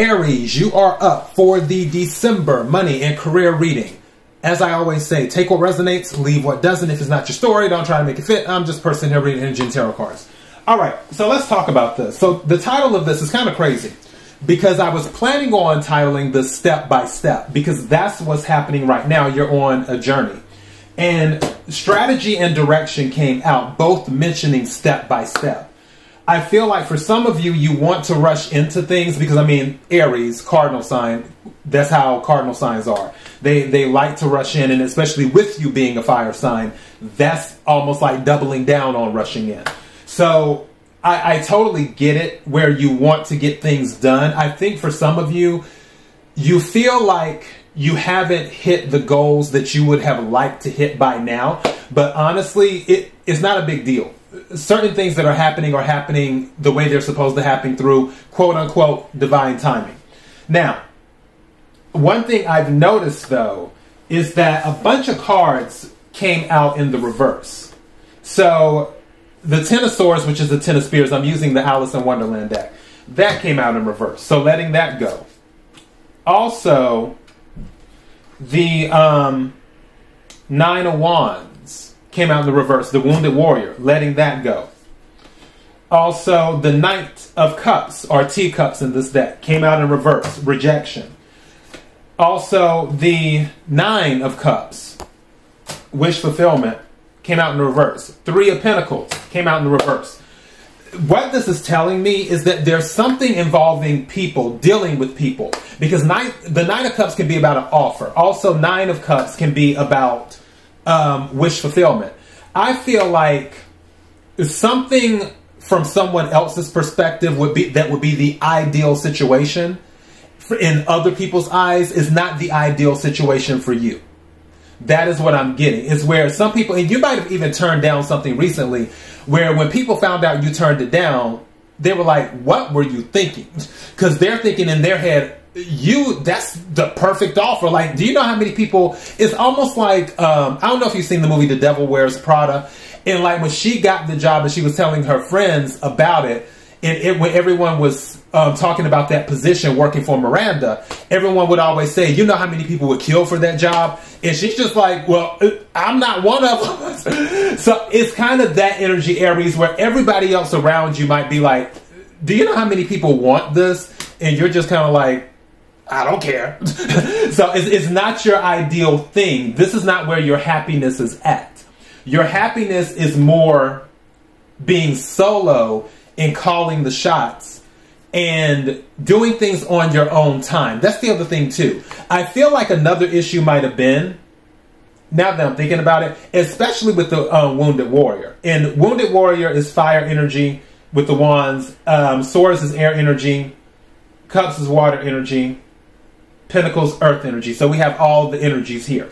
Aries, you are up for the December money and career reading. As I always say, take what resonates, leave what doesn't. If it's not your story, don't try to make it fit. I'm just a person here reading energy and tarot cards. All right, so let's talk about this. So the title of this is kind of crazy because I was planning on titling this Step by Step because that's what's happening right now. You're on a journey. And strategy and direction came out, both mentioning step by step. I feel like for some of you, you want to rush into things because, I mean, Aries, cardinal sign, that's how cardinal signs are. They like to rush in, and especially with you being a fire sign, that's almost like doubling down on rushing in. So I totally get it where you want to get things done. I think for some of you, you feel like you haven't hit the goals that you would have liked to hit by now, but honestly, it's not a big deal. Certain things that are happening the way they're supposed to happen through quote-unquote divine timing. Now, one thing I've noticed, though, is that a bunch of cards came out in the reverse. So the Ten of Swords, which is the Ten of Spears, I'm using the Alice in Wonderland deck, that came out in reverse. So letting that go. Also, the Nine of Wands came out in the reverse, the Wounded Warrior, letting that go. Also, the Knight of Cups, or teacups in this deck, came out in reverse, rejection. Also, the Nine of Cups, wish fulfillment, came out in the reverse. Three of Pentacles came out in the reverse. What this is telling me is that there's something involving people, dealing with people, because the Nine of Cups can be about an offer. Also, Nine of Cups can be about wish fulfillment. I feel like something from someone else's perspective would be the ideal situation in other people's eyes is not the ideal situation for you. That is what I'm getting. It's where some people, and you might have even turned down something recently, where when people found out you turned it down, they were like, what were you thinking? Because they're thinking in their head, that's the perfect offer. Like, do you know how many people, it's almost like, I don't know if you've seen the movie The Devil Wears Prada. And like when she got the job and she was telling her friends about it, and when everyone was talking about that position working for Miranda, everyone would always say, you know how many people would kill for that job? And she's just like, well, I'm not one of them. So it's kind of that energy, Aries, where everybody else around you might be like, do you know how many people want this? And you're just kind of like, I don't care. So it's not your ideal thing. This is not where your happiness is at. Your happiness is more being solo and calling the shots and doing things on your own time. That's the other thing too. I feel like another issue might have been, now that I'm thinking about it, especially with the Wounded Warrior. And Wounded Warrior is fire energy with the wands. Swords is air energy. Cups is water energy. Pentacles, earth energy. So we have all the energies here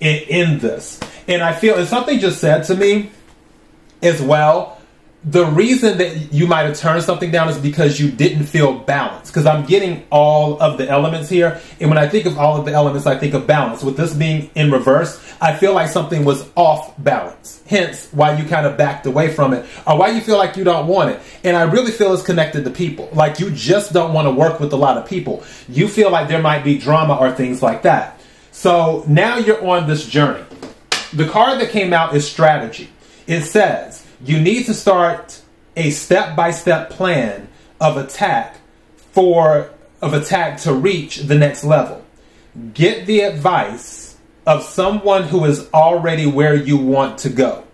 in this. And I feel, and something just said to me as well, the reason that you might have turned something down is because you didn't feel balanced. Because I'm getting all of the elements here. And when I think of all of the elements, I think of balance. With this being in reverse, I feel like something was off balance. Hence why you kind of backed away from it or why you feel like you don't want it. And I really feel it's connected to people. Like you just don't want to work with a lot of people. You feel like there might be drama or things like that. So now you're on this journey. The card that came out is strategy. It says, you need to start a step-by-step plan of attack to reach the next level. Get the advice of someone who is already where you want to go.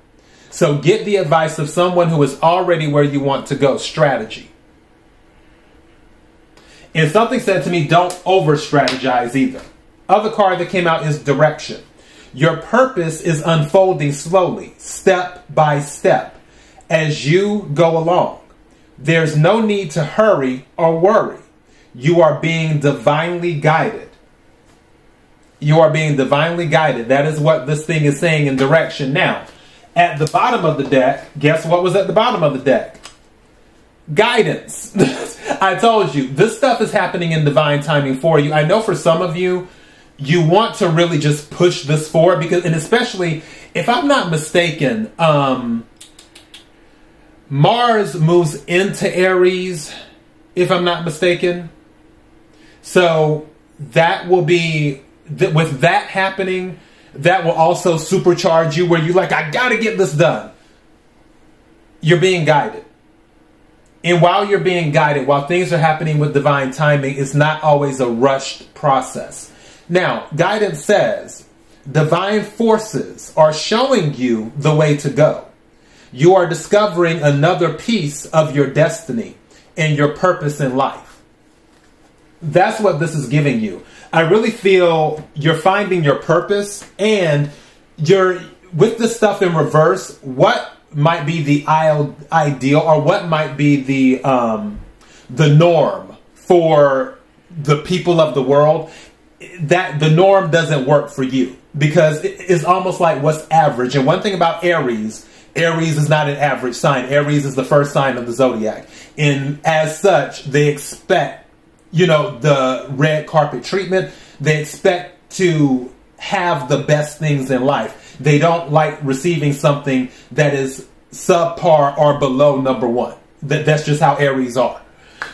So get the advice of someone who is already where you want to go. Strategy. And something said to me, don't over-strategize either. Other card that came out is direction. Your purpose is unfolding slowly, step by step, as you go along. There's no need to hurry or worry. You are being divinely guided. You are being divinely guided. That is what this thing is saying in direction. Now, at the bottom of the deck, guess what was at the bottom of the deck? Guidance. I told you, this stuff is happening in divine timing for you. I know for some of you, you want to really just push this forward because, and especially if I'm not mistaken, Mars moves into Aries, if I'm not mistaken. So that will be, with that happening, that will also supercharge you where you're like, I gotta get this done. You're being guided. And while you're being guided, while things are happening with divine timing, it's not always a rushed process. Now, guidance says, divine forces are showing you the way to go. You are discovering another piece of your destiny and your purpose in life. That's what this is giving you. I really feel you're finding your purpose, and you're, with this stuff in reverse, what might be the ideal, or what might be the norm for the people of the world, that the norm doesn't work for you, because it's almost like what's average. And one thing about Aries, Aries is not an average sign. Aries is the first sign of the zodiac. And as such, they expect, you know, the red carpet treatment. They expect to have the best things in life. They don't like receiving something that is subpar or below number one. That's just how Aries are.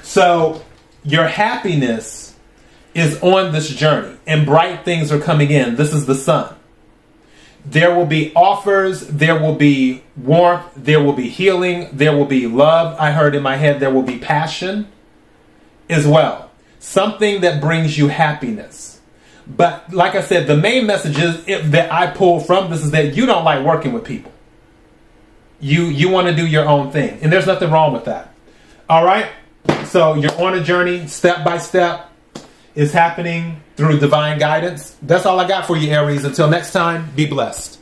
So your happiness is on this journey, and bright things are coming in. This is the sun. There will be offers, there will be warmth, there will be healing, there will be love. I heard in my head there will be passion as well. Something that brings you happiness. But like I said, the main message that I pull from this is that you don't like working with people. You want to do your own thing, and there's nothing wrong with that. All right? So you're on a journey, step by step. Is happening through divine guidance. That's all I got for you, Aries. Until next time, be blessed.